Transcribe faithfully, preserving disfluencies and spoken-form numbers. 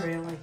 really.